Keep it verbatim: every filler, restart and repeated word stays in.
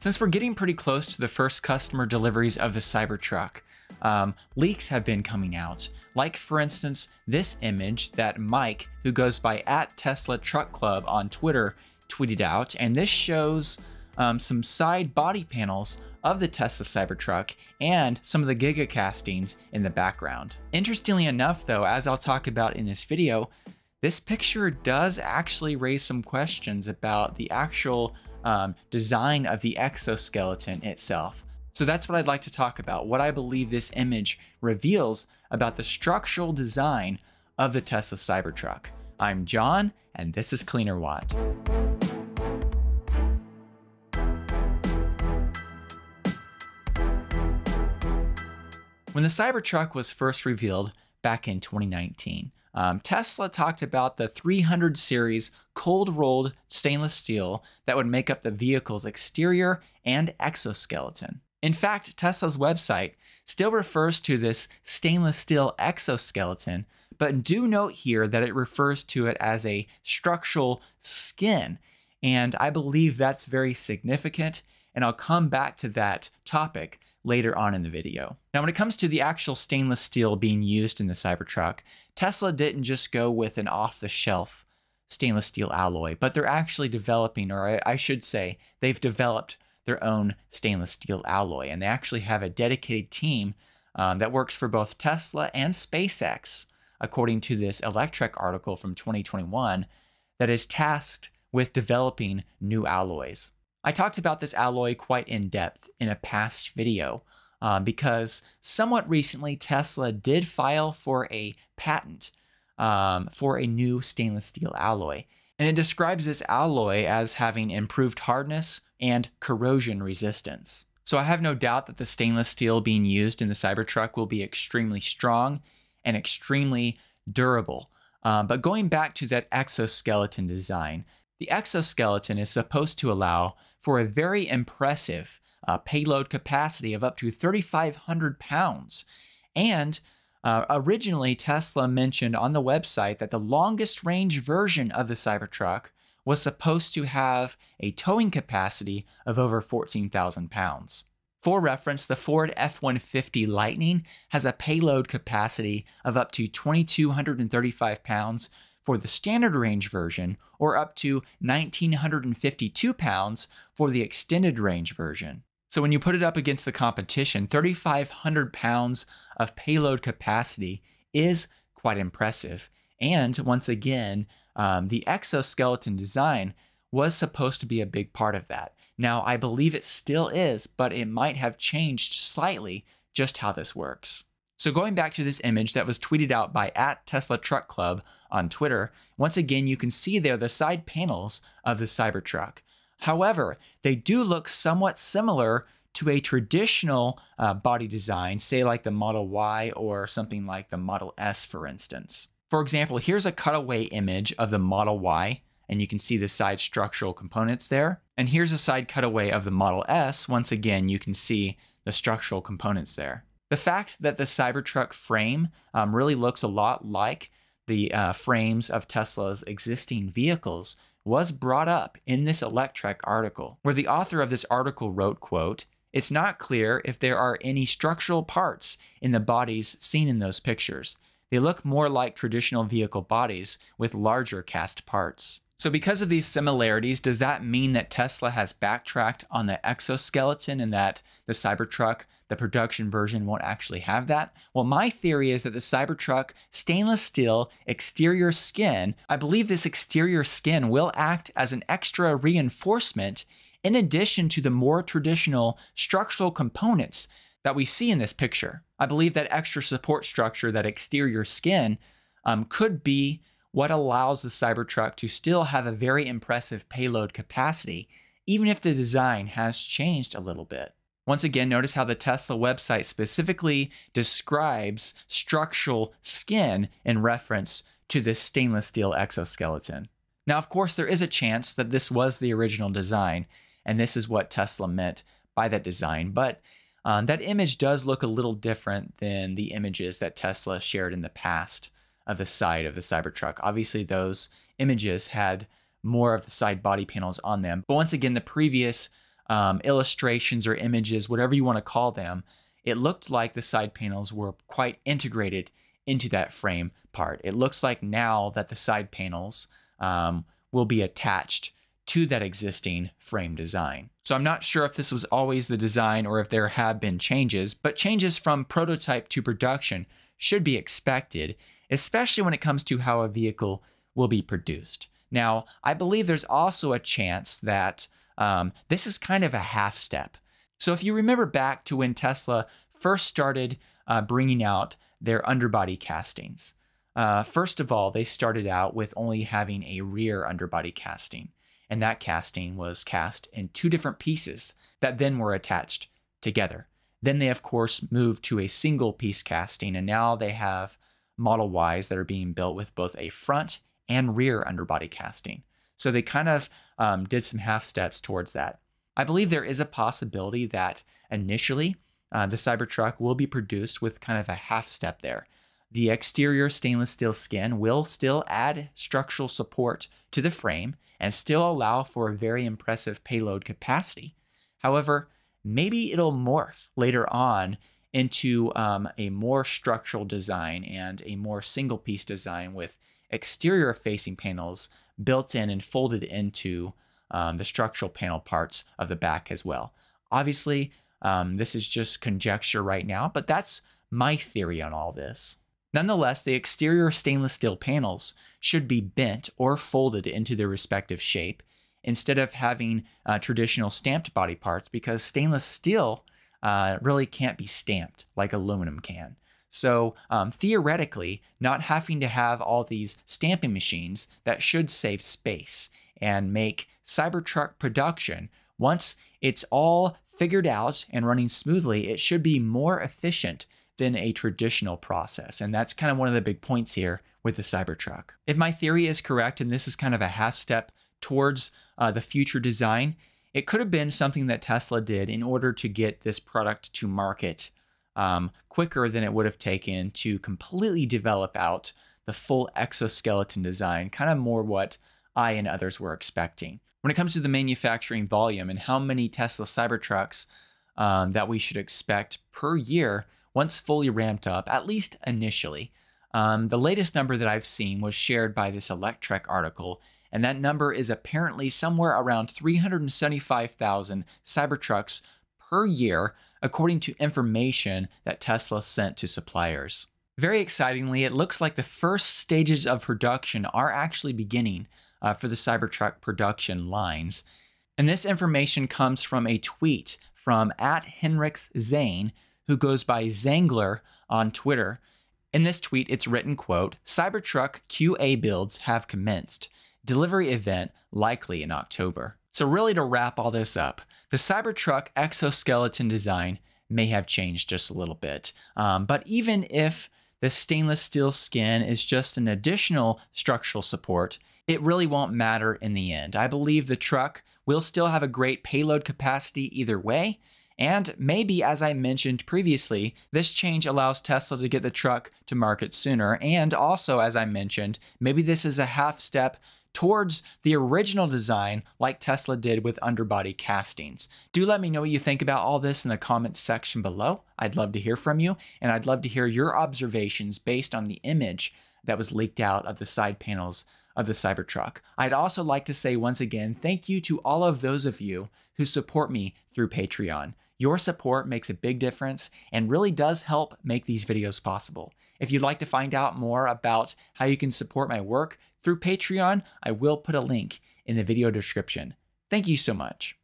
Since we're getting pretty close to the first customer deliveries of the Cybertruck, um, leaks have been coming out. Like for instance, this image that Mike, who goes by at TeslaTruckClub on Twitter, tweeted out, and this shows um, some side body panels of the Tesla Cybertruck and some of the Giga castings in the background. Interestingly enough though, as I'll talk about in this video, this picture does actually raise some questions about the actual um, design of the exoskeleton itself. So that's what I'd like to talk about, what I believe this image reveals about the structural design of the Tesla Cybertruck. I'm John, and this is Cleaner Watt. When the Cybertruck was first revealed back in twenty nineteen, Um, Tesla talked about the three hundred series cold rolled stainless steel that would make up the vehicle's exterior and exoskeleton. In fact, Tesla's website still refers to this stainless steel exoskeleton, but do note here that it refers to it as a structural skin. And I believe that's very significant, and I'll come back to that topic later on in the video. Now, when it comes to the actual stainless steel being used in the Cybertruck, Tesla didn't just go with an off-the-shelf stainless steel alloy, but they're actually developing, or I should say, they've developed their own stainless steel alloy, and they actually have a dedicated team um, that works for both Tesla and SpaceX, according to this Electrek article from twenty twenty-one, that is tasked with developing new alloys. I talked about this alloy quite in depth in a past video um, because somewhat recently Tesla did file for a patent um, for a new stainless steel alloy. And it describes this alloy as having improved hardness and corrosion resistance. So I have no doubt that the stainless steel being used in the Cybertruck will be extremely strong and extremely durable. Um, but going back to that exoskeleton design, the exoskeleton is supposed to allow for a very impressive uh, payload capacity of up to three thousand five hundred pounds. And uh, originally, Tesla mentioned on the website that the longest range version of the Cybertruck was supposed to have a towing capacity of over fourteen thousand pounds. For reference, the Ford F one fifty Lightning has a payload capacity of up to two thousand two hundred thirty-five pounds for the standard range version, or up to one thousand nine hundred fifty-two pounds for the extended range version. So when you put it up against the competition, three thousand five hundred pounds of payload capacity is quite impressive. And once again, um, the exoskeleton design was supposed to be a big part of that. Now, I believe it still is, but it might have changed slightly just how this works. So going back to this image that was tweeted out by at TeslaTruckClub on Twitter, once again, you can see there the side panels of the Cybertruck. However, they do look somewhat similar to a traditional uh, body design, say like the Model Y or something like the Model S, for instance. For example, here's a cutaway image of the Model Y, and you can see the side structural components there. And here's a side cutaway of the Model S. Once again, you can see the structural components there. The fact that the Cybertruck frame um, really looks a lot like the uh, frames of Tesla's existing vehicles was brought up in this Electrek article, where the author of this article wrote, quote, "It's not clear if there are any structural parts in the bodies seen in those pictures. They look more like traditional vehicle bodies with larger cast parts." So because of these similarities, does that mean that Tesla has backtracked on the exoskeleton and that the Cybertruck, the production version, won't actually have that? Well, my theory is that the Cybertruck stainless steel exterior skin, I believe this exterior skin will act as an extra reinforcement in addition to the more traditional structural components that we see in this picture. I believe that extra support structure, that exterior skin, um, could be what allows the Cybertruck to still have a very impressive payload capacity, even if the design has changed a little bit. Once again, notice how the Tesla website specifically describes structural skin in reference to this stainless steel exoskeleton. Now, of course, there is a chance that this was the original design, and this is what Tesla meant by that design, but um, that image does look a little different than the images that Tesla shared in the past of the side of the Cybertruck. Obviously, those images had more of the side body panels on them. But once again, the previous um, illustrations or images, whatever you want to call them, it looked like the side panels were quite integrated into that frame part. It looks like now that the side panels um, will be attached to that existing frame design. So I'm not sure if this was always the design or if there have been changes, but changes from prototype to production should be expected, especially when it comes to how a vehicle will be produced. Now, I believe there's also a chance that um, this is kind of a half step. So if you remember back to when Tesla first started uh, bringing out their underbody castings. Uh, first of all, they started out with only having a rear underbody casting, and that casting was cast in two different pieces that then were attached together. Then they, of course, moved to a single piece casting, and now they have Model Ys that are being built with both a front and rear underbody casting. So they kind of um, did some half steps towards that. I believe there is a possibility that initially uh, the Cybertruck will be produced with kind of a half step there. The exterior stainless steel skin will still add structural support to the frame and still allow for a very impressive payload capacity. However, maybe it'll morph later on into um, a more structural design and a more single piece design with exterior facing panels built in and folded into Um, the structural panel parts of the back as well. Obviously, um, this is just conjecture right now, but that's my theory on all this. Nonetheless, the exterior stainless steel panels should be bent or folded into their respective shape instead of having uh, traditional stamped body parts, because stainless steel uh, really can't be stamped like aluminum can. So um, theoretically, not having to have all these stamping machines, that should save space and make Cybertruck production, once it's all figured out and running smoothly, it should be more efficient than a traditional process. And that's kind of one of the big points here with the Cybertruck. If my theory is correct, and this is kind of a half step towards uh, the future design, it could have been something that Tesla did in order to get this product to market um, quicker than it would have taken to completely develop out the full exoskeleton design, kind of more what I and others were expecting. When it comes to the manufacturing volume and how many Tesla Cybertrucks um, that we should expect per year once fully ramped up, at least initially, um, the latest number that I've seen was shared by this Electrek article, and that number is apparently somewhere around three hundred seventy-five thousand Cybertrucks per year, according to information that Tesla sent to suppliers. Very excitingly, it looks like the first stages of production are actually beginning Uh, for the Cybertruck production lines. And this information comes from a tweet from at Henrik Zane, who goes by Zangler on Twitter. In this tweet, it's written, quote, "Cybertruck Q A builds have commenced. Delivery event likely in October." So really, to wrap all this up, the Cybertruck exoskeleton design may have changed just a little bit. Um, but even if the stainless steel skin is just an additional structural support, it really won't matter in the end. I believe the truck will still have a great payload capacity either way, and maybe, as I mentioned previously, this change allows Tesla to get the truck to market sooner, and also, as I mentioned, maybe this is a half step towards the original design like Tesla did with underbody castings. Do let me know what you think about all this in the comments section below. I'd love to hear from you, and I'd love to hear your observations based on the image that was leaked out of the side panels of the Cybertruck. I'd also like to say once again, thank you to all of those of you who support me through Patreon. Your support makes a big difference and really does help make these videos possible. If you'd like to find out more about how you can support my work through Patreon, I will put a link in the video description. Thank you so much.